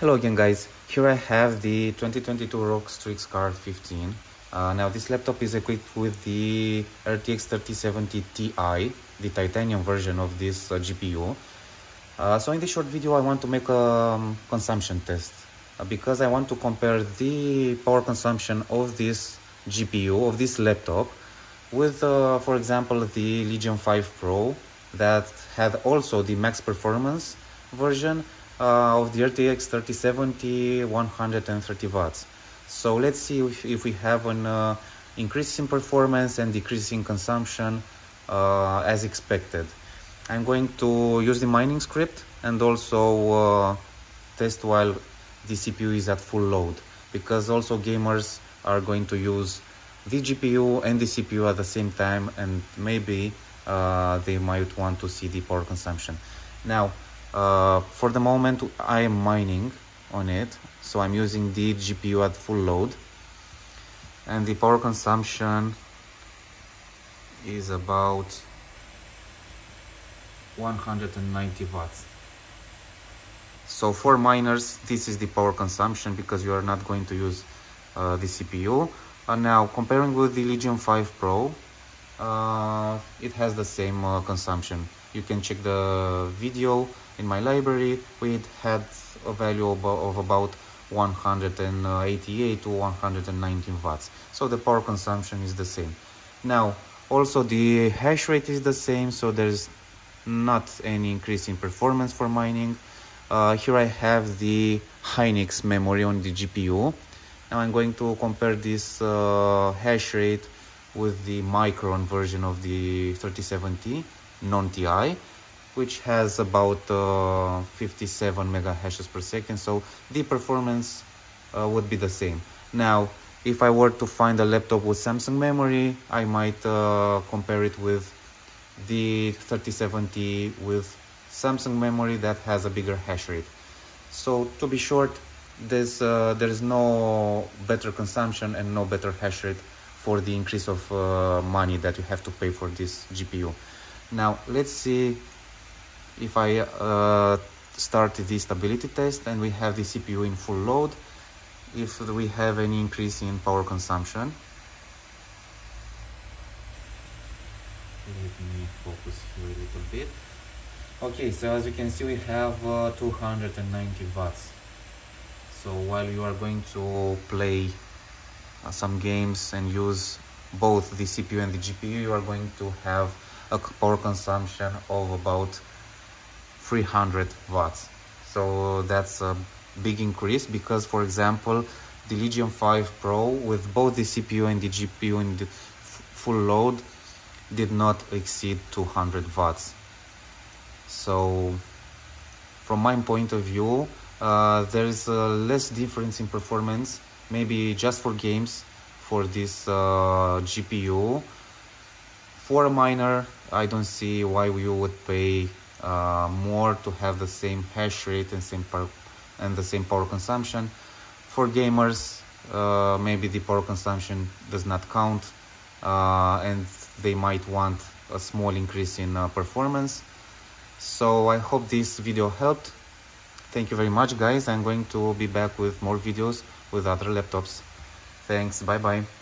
Hello again guys, here I have the 2022 ROG STRIX SCAR 15. Now this laptop is equipped with the RTX 3070 Ti, the titanium version of this GPU. So in this short video I want to make a consumption test because I want to compare the power consumption of this GPU, of this laptop, with for example the Legion 5 Pro that had also the max performance version of the RTX 3070 130 watts. So let's see if we have an increase in performance and decrease in consumption as expected. I'm going to use the mining script and also test while the CPU is at full load, because also gamers are going to use the GPU and the CPU at the same time, and maybe they might want to see the power consumption. Now for the moment I am mining on it, so I'm using the GPU at full load, and the power consumption is about 190 watts. So for miners this is the power consumption, because you are not going to use the CPU. And now comparing with the Legion 5 Pro, it has the same consumption. You can check the video in my library. It had a value of about 188 to 119 watts. So the power consumption is the same. Now, also the hash rate is the same, so there's not any increase in performance for mining. Here I have the Hynix memory on the GPU. Now I'm going to compare this hash rate with the Micron version of the 3070. non-Ti, which has about 57 mega hashes per second, so the performance would be the same. Now if I were to find a laptop with Samsung memory, I might compare it with the 3070 with Samsung memory that has a bigger hash rate. So to be short, there's no better consumption and no better hash rate for the increase of money that you have to pay for this GPU. Now let's see if I start the stability test and we have the CPU in full load, if we have any increase in power consumption. Let me focus here a little bit. Okay, so as you can see we have 290 watts. So while you are going to play some games and use both the CPU and the GPU, you are going to have a power consumption of about 300 watts. So that's a big increase, because for example the Legion 5 Pro with both the CPU and the GPU in the full load did not exceed 200 watts. So from my point of view there is less difference in performance, maybe just for games, for this GPU. For a miner, I don't see why you would pay more to have the same hash rate and the same power consumption. For gamers, maybe the power consumption does not count, and they might want a small increase in performance. So I hope this video helped. Thank you very much guys. I'm going to be back with more videos with other laptops. Thanks, bye bye.